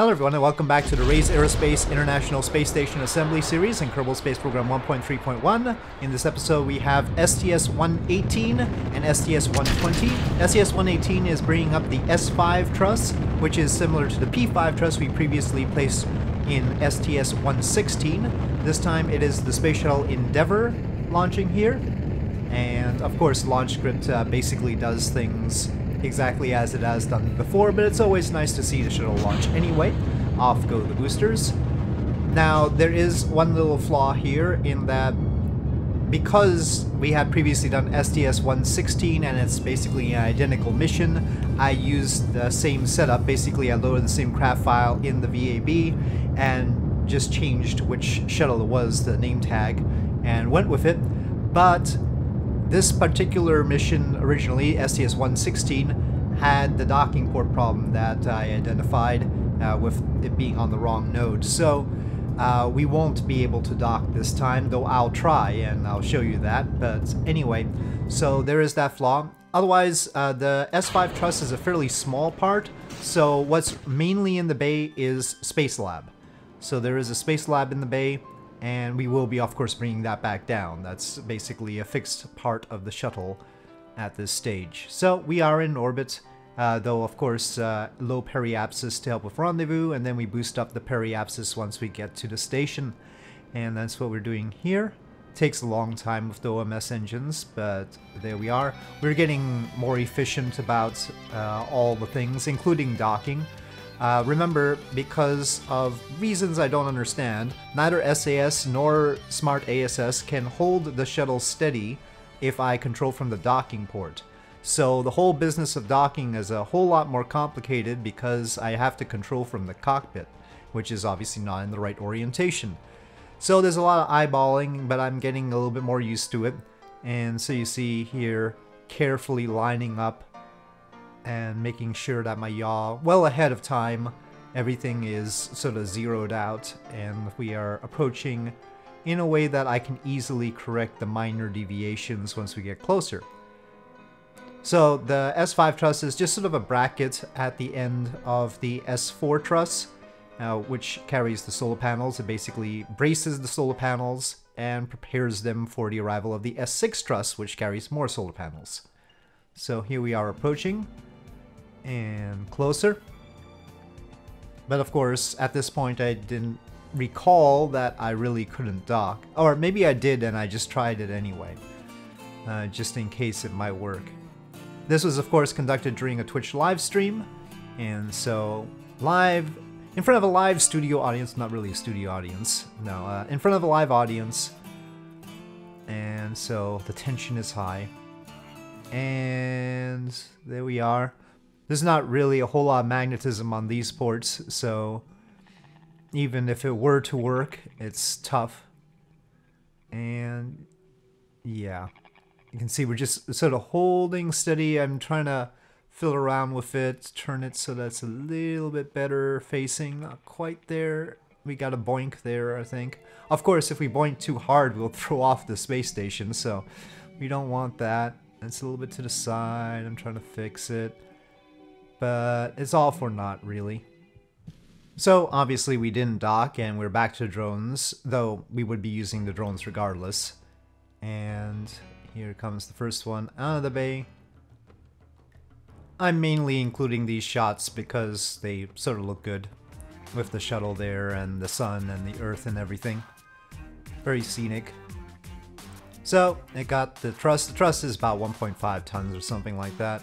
Hello everyone and welcome back to the Rays Aerospace International Space Station Assembly Series and Kerbal Space Program 1.3.1. In this episode we have STS-118 and STS-120. STS-118 is bringing up the S5 truss, which is similar to the P-5 truss we previously placed in STS-116. This time it is the Space Shuttle Endeavor launching here. And of course Launch Script basically does things exactly as it has done before, but it's always nice to see the shuttle launch anyway. Off go the boosters. Now, there is one little flaw here in that because we had previously done STS-116 and it's basically an identical mission, I used the same setup. Basically, I loaded the same craft file in the VAB and just changed which shuttle it was, the name tag, and went with it. But this particular mission originally, STS-116, had the docking port problem that I identified with it being on the wrong node. So we won't be able to dock this time, though I'll try and I'll show you that. But anyway, so there is that flaw. Otherwise, the S5 truss is a fairly small part. So what's mainly in the bay is Spacelab. So there is a Spacelab in the bay. And we will be, of course, bringing that back down. That's basically a fixed part of the shuttle at this stage. So we are in orbit, though, of course, low periapsis to help with rendezvous, and then we boost up the periapsis once we get to the station. And that's what we're doing here. Takes a long time with the OMS engines, but there we are. We're getting more efficient about all the things, including docking. Remember, because of reasons I don't understand, neither SAS nor Smart ASS can hold the shuttle steady if I control from the docking port. So the whole business of docking is a whole lot more complicated because I have to control from the cockpit, which is obviously not in the right orientation. So there's a lot of eyeballing, but I'm getting a little bit more used to it. And so you see here, carefully lining up and making sure that my yaw, well ahead of time, everything is sort of zeroed out and we are approaching in a way that I can easily correct the minor deviations once we get closer. So the S5 truss is just sort of a bracket at the end of the S4 truss, which carries the solar panels. It basically braces the solar panels and prepares them for the arrival of the S6 truss, which carries more solar panels. So here we are approaching. And closer. But of course, at this point, I didn't recall that I really couldn't dock. Or maybe I did and I just tried it anyway, just in case it might work. This was, of course, conducted during a Twitch live stream. And so live, in front of a live studio audience, not really a studio audience, no, in front of a live audience. And so the tension is high. And there we are. There's not really a whole lot of magnetism on these ports, so even if it were to work, it's tough. And yeah, you can see we're just sort of holding steady. I'm trying to fiddle around with it, turn it so that's a little bit better facing. Not quite there. We got a boink there, I think. Of course, if we boink too hard, we'll throw off the space station, so we don't want that. It's a little bit to the side. I'm trying to fix it. But it's all for naught, really. So obviously we didn't dock and we're back to drones, though we would be using the drones regardless. And here comes the first one out of the bay. I'm mainly including these shots because they sort of look good with the shuttle there and the sun and the earth and everything. Very scenic. So it got the truss. The truss is about 1.5 tons or something like that.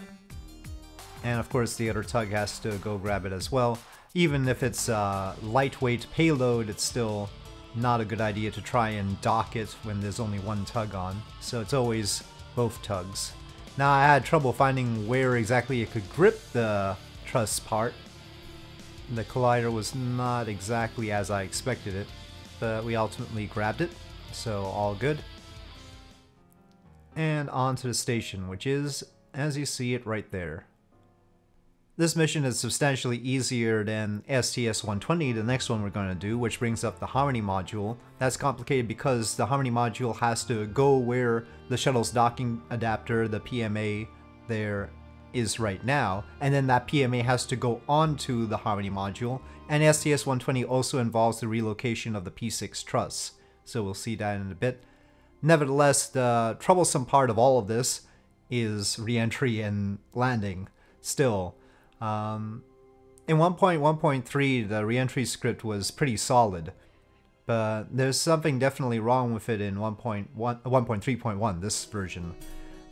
And of course the other tug has to go grab it as well. Even if it's a lightweight payload, it's still not a good idea to try and dock it when there's only one tug on. So it's always both tugs. Now I had trouble finding where exactly it could grip the truss part. The collider was not exactly as I expected it, but we ultimately grabbed it, so all good. And on to the station, which is as you see it right there. This mission is substantially easier than STS-120, the next one we're going to do, which brings up the Harmony module. That's complicated because the Harmony module has to go where the shuttle's docking adapter, the PMA, there is right now. And then that PMA has to go onto the Harmony module And STS-120 also involves the relocation of the P6 truss, so we'll see that in a bit. Nevertheless, the troublesome part of all of this is re-entry and landing still. In 1.1.3, the re-entry script was pretty solid, but there's something definitely wrong with it in 1.3.1, this version.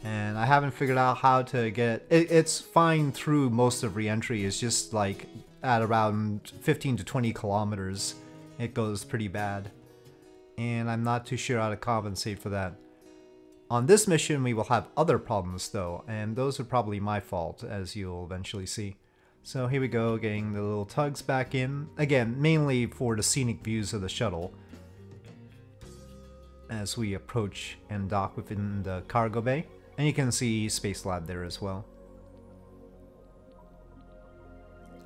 And I haven't figured out how to get it. It's fine through most of re-entry. It's just like at around 15 to 20 kilometers, it goes pretty bad. And I'm not too sure how to compensate for that. On this mission, we will have other problems though, and those are probably my fault, as you'll eventually see. So here we go, getting the little tugs back in. Again, mainly for the scenic views of the shuttle as we approach and dock within the cargo bay. And you can see Spacelab there as well.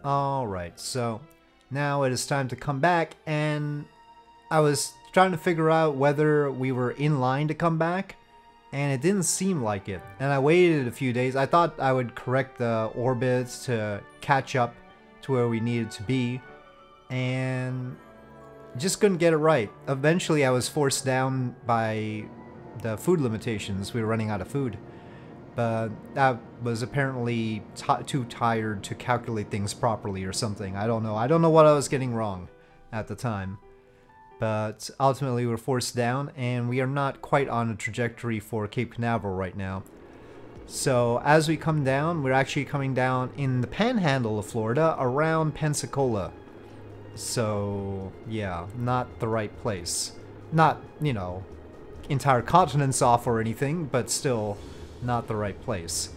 Alright, so now it is time to come back, and I was trying to figure out whether we were in line to come back, and it didn't seem like it. And I waited a few days. I thought I would correct the orbits to catch up to where we needed to be, and just couldn't get it right. Eventually I was forced down by the food limitations. We were running out of food. But I was apparently too tired to calculate things properly or something. I don't know. I don't know what I was getting wrong at the time. But ultimately we were forced down, and we are not quite on a trajectory for Cape Canaveral right now. So as we come down, we're actually coming down in the panhandle of Florida around Pensacola. So yeah, not the right place. Not, you know, entire continents off or anything, but still not the right place.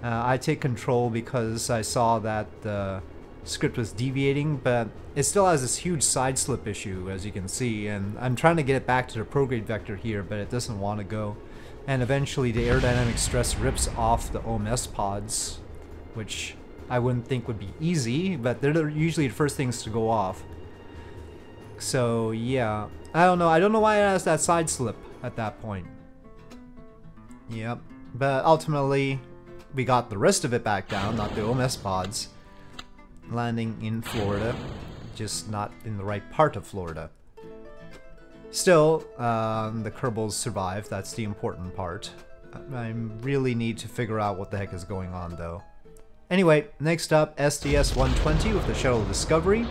I take control because I saw that the script was deviating, but it still has this huge side slip issue, as you can see, and I'm trying to get it back to the prograde vector here, but it doesn't want to go. And eventually the aerodynamic stress rips off the OMS pods, which I wouldn't think would be easy, but they're usually the first things to go off. So yeah, I don't know why it has that side slip at that point. Yep. But ultimately, we got the rest of it back down, not the OMS pods. Landing in Florida, just not in the right part of Florida. Still, the Kerbals survived, that's the important part. I really need to figure out what the heck is going on though. Anyway, next up, STS-120 with the Shuttle Discovery.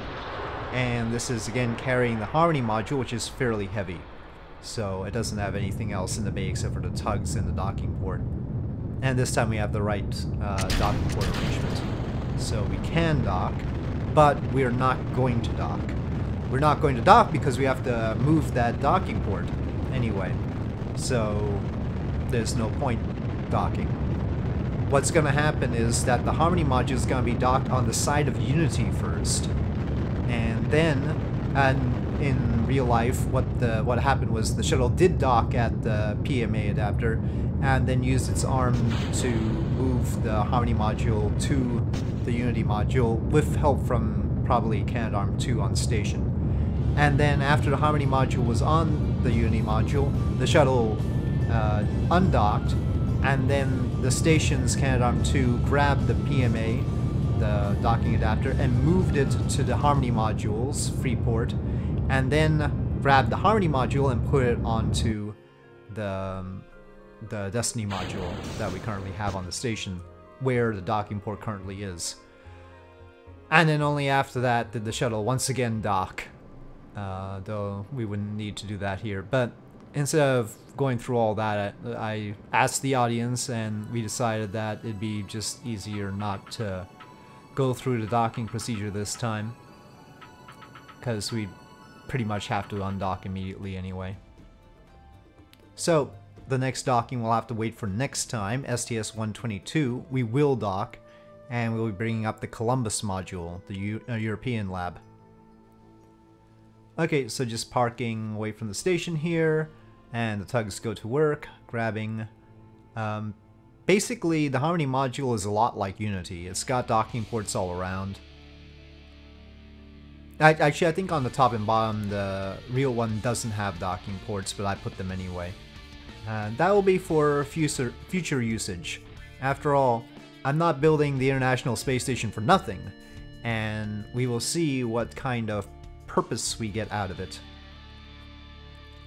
And this is again carrying the Harmony module, which is fairly heavy. So it doesn't have anything else in the bay except for the tugs and the docking port. And this time we have the right docking port arrangement. So we can dock, but we're not going to dock. We're not going to dock because we have to move that docking port anyway. So there's no point docking. What's going to happen is that the Harmony module is going to be docked on the side of Unity first. And then, in real life, what happened was the shuttle did dock at the PMA adapter and then used its arm to move the Harmony module to the Unity module with help from probably Canadarm2 on station. And then after the Harmony module was on the Unity module, the shuttle undocked, and then the station's Canadarm2 grabbed the PMA, the docking adapter, and moved it to the Harmony module's free port, and then grab the Harmony module and put it onto the Destiny module that we currently have on the station, where the docking port currently is. And then only after that did the shuttle once again dock, though we wouldn't need to do that here. But instead of going through all that, I asked the audience, and we decided that it'd be just easier not to go through the docking procedure this time, because we pretty much have to undock immediately anyway. So the next docking we'll have to wait for next time, STS-122, we will dock, and we'll be bringing up the Columbus module, the European lab. Okay, so just parking away from the station here, and the tugs go to work, grabbing. Basically, the Harmony module is a lot like Unity. It's got docking ports all around. Actually, I think on the top and bottom, the real one doesn't have docking ports, but I put them anyway. That will be for future usage. After all, I'm not building the International Space Station for nothing, and we will see what kind of purpose we get out of it.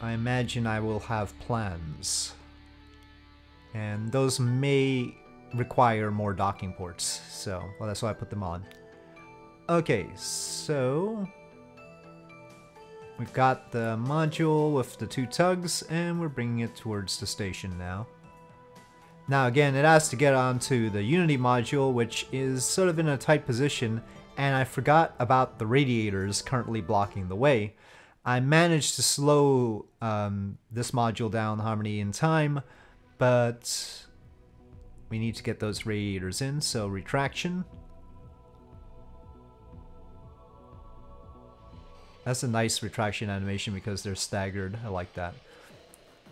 I imagine I will have plans, and those may require more docking ports, so well, that's why I put them on. Okay, so we've got the module with the two tugs, and we're bringing it towards the station now. Now again, it has to get onto the Unity module, which is sort of in a tight position, and I forgot about the radiators currently blocking the way. I managed to slow this module down, Harmony, in time, but we need to get those radiators in, so retraction. That's a nice retraction animation because they're staggered. I like that.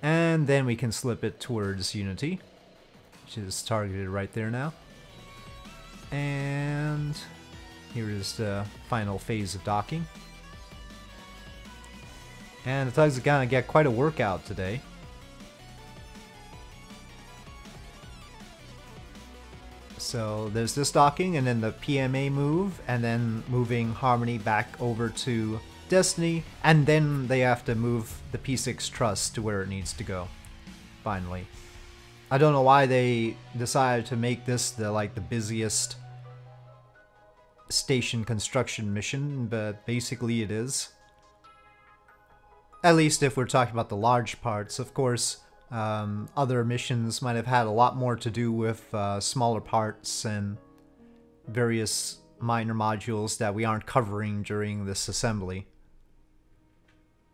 And then we can slip it towards Unity, which is targeted right there now. And here is the final phase of docking. And the tugs are gonna get quite a workout today. So there's this docking, and then the PMA move, and then moving Harmony back over to Destiny, and then they have to move the P6 truss to where it needs to go, finally. I don't know why they decided to make this the busiest station construction mission, but basically it is. At least if we're talking about the large parts. Of course, other missions might have had a lot more to do with smaller parts and various minor modules that we aren't covering during this assembly.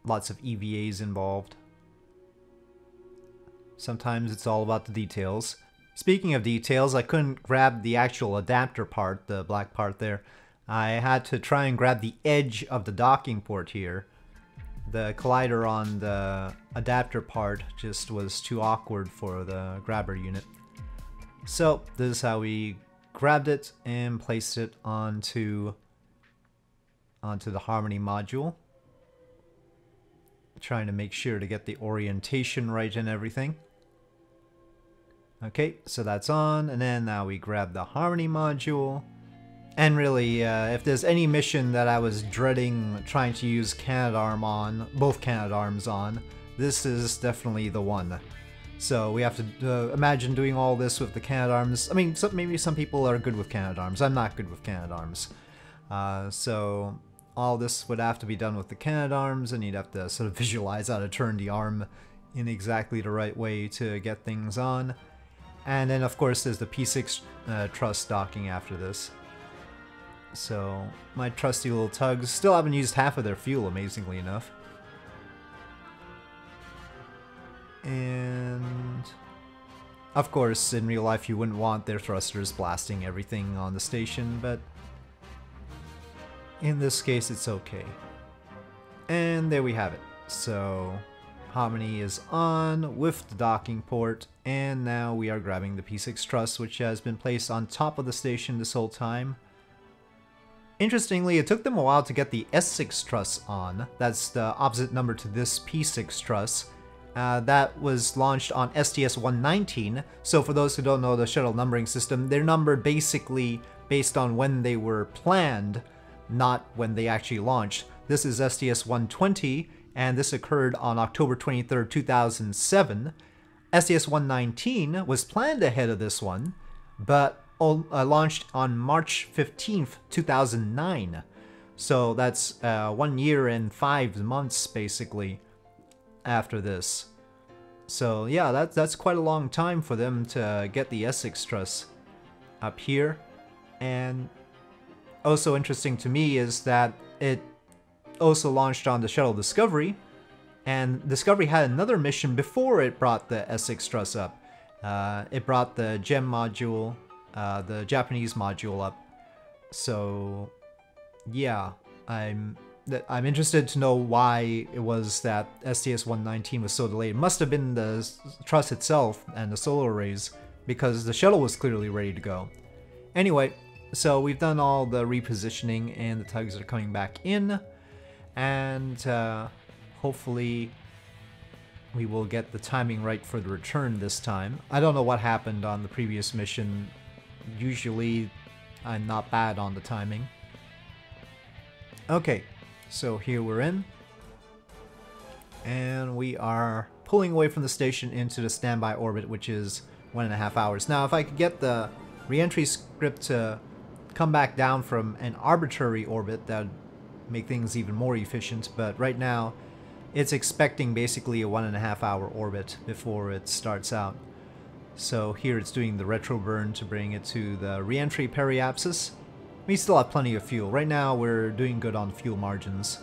Lots of EVAs involved. Sometimes it's all about the details. Speaking of details, I couldn't grab the actual adapter part, the black part there. I had to try and grab the edge of the docking port here. The collider on the adapter part just was too awkward for the grabber unit. So this is how we grabbed it and placed it onto the Harmony module. Trying to make sure to get the orientation right and everything. Okay, so that's on, and then now we grab the Harmony module. And really, if there's any mission that I was dreading trying to use Canadarm on, both Canadarms on, this is definitely the one. So we have to imagine doing all this with the Canadarms. I mean, maybe some people are good with Canadarms. I'm not good with Canadarms. So all this would have to be done with the Canadarms, and you'd have to sort of visualize how to turn the arm in exactly the right way to get things on. And then, of course, there's the P6 truss docking after this. So my trusty little tugs still haven't used half of their fuel, amazingly enough. And of course, in real life, you wouldn't want their thrusters blasting everything on the station, but in this case, it's okay. And there we have it. So Harmony is on with the docking port, and now we are grabbing the P6 truss, which has been placed on top of the station this whole time. Interestingly, it took them a while to get the S6 truss on. That's the opposite number to this P6 truss. That was launched on STS-119, so for those who don't know the shuttle numbering system, they're numbered basically based on when they were planned, not when they actually launched. This is STS-120, and this occurred on October 23rd, 2007. STS-119 was planned ahead of this one, but launched on March 15th, 2009. So that's 1 year and 5 months, basically, after this. So yeah, that's quite a long time for them to get the Essex truss up here. And also interesting to me is that it also launched on the Shuttle Discovery, and Discovery had another mission before it brought the Essex truss up. It brought the gem module, the Japanese module up. So yeah, I'm interested to know why it was that STS-119 was so delayed. It must have been the truss itself and the solar arrays, because the shuttle was clearly ready to go. Anyway, so we've done all the repositioning, and the tugs are coming back in, and hopefully we will get the timing right for the return this time. I don't know what happened on the previous mission. Usually, I'm not bad on the timing. Okay, so here we're in. And we are pulling away from the station into the standby orbit, which is 1.5 hours. Now, if I could get the re-entry script to come back down from an arbitrary orbit, that would make things even more efficient. But right now, it's expecting basically a 1.5 hour orbit before it starts out. So here it's doing the retro burn to bring it to the re-entry periapsis. We still have plenty of fuel. Right now, we're doing good on fuel margins.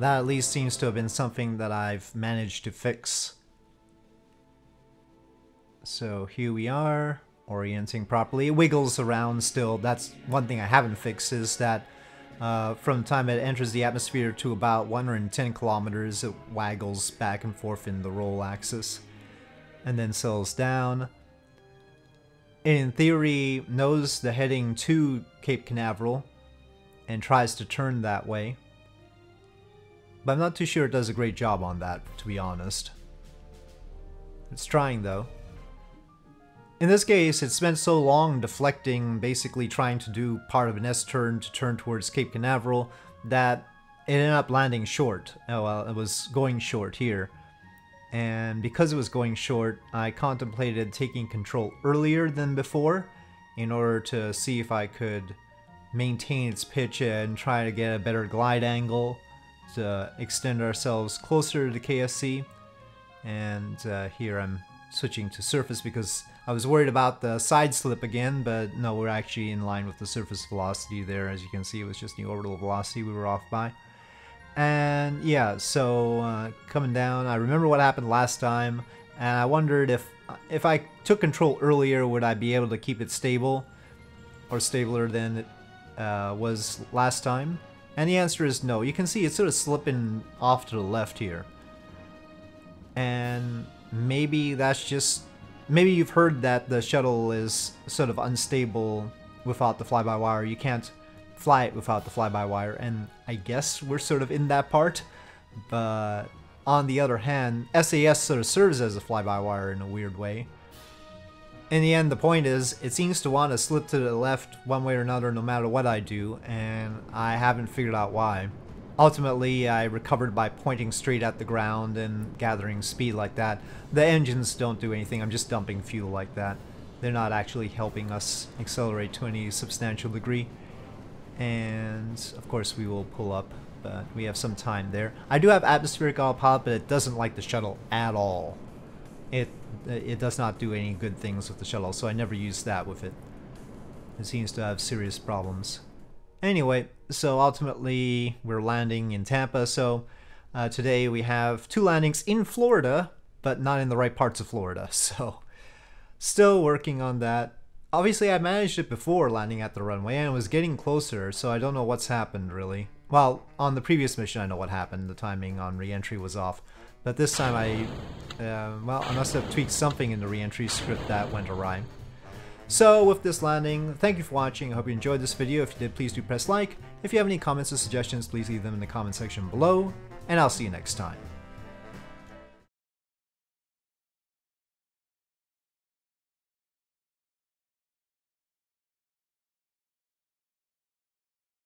That at least seems to have been something that I've managed to fix. So here we are, orienting properly. It wiggles around still. That's one thing I haven't fixed, is that from the time it enters the atmosphere to about 110 kilometers, it waggles back and forth in the roll axis and then settles down. It, in theory, knows the heading to Cape Canaveral and tries to turn that way. But I'm not too sure it does a great job on that, to be honest. It's trying, though. In this case, it spent so long deflecting, basically trying to do part of an S-turn to turn towards Cape Canaveral, that it ended up landing short. Oh, well, it was going short here. And because it was going short, I contemplated taking control earlier than before in order to see if I could maintain its pitch and try to get a better glide angle, to extend ourselves closer to the KSC. And here I'm switching to surface because I was worried about the side slip again, but no, we're actually in line with the surface velocity there. As you can see, it was just the orbital velocity we were off by. And yeah, so coming down, I remember what happened last time, and I wondered if I took control earlier, would I be able to keep it stable, or stabler than it was last time? And the answer is no. You can see it's sort of slipping off to the left here. And maybe that's just... maybe you've heard that the shuttle is sort of unstable without the fly-by-wire. You can't fly it without the fly-by-wire. And I guess we're sort of in that part. But on the other hand, SAS sort of serves as a fly-by-wire in a weird way. In the end, the point is, it seems to want to slip to the left one way or another no matter what I do, and I haven't figured out why. Ultimately, I recovered by pointing straight at the ground and gathering speed like that. The engines don't do anything, I'm just dumping fuel like that. They're not actually helping us accelerate to any substantial degree. And, of course, we will pull up, but we have some time there. I do have atmospheric autopilot, but it doesn't like the shuttle at all. It does not do any good things with the shuttle, so I never use that with it. It seems to have serious problems. Anyway, so ultimately we're landing in Tampa, so today we have 2 landings in Florida, but not in the right parts of Florida, so still working on that. Obviously I managed it before landing at the runway, and it was getting closer, so I don't know what's happened really. Well, on the previous mission I know what happened, the timing on re-entry was off. But this time I must have tweaked something in the re-entry script that went awry. So with this landing, thank you for watching. I hope you enjoyed this video. If you did, please do press like. If you have any comments or suggestions, please leave them in the comment section below, and I'll see you next time.